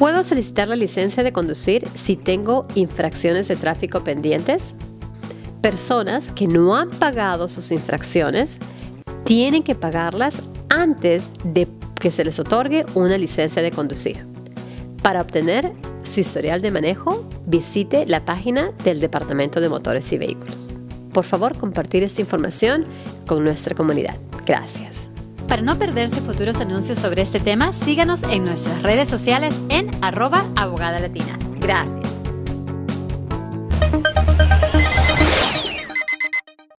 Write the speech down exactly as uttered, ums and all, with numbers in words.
¿Puedo solicitar la licencia de conducir si tengo infracciones de tráfico pendientes? Personas que no han pagado sus infracciones tienen que pagarlas antes de que se les otorgue una licencia de conducir. Para obtener su historial de manejo, visite la página del Departamento de Motores y Vehículos. Por favor, compartir esta información con nuestra comunidad. Gracias. Para no perderse futuros anuncios sobre este tema, síganos en nuestras redes sociales en arroba abogada latina. Gracias.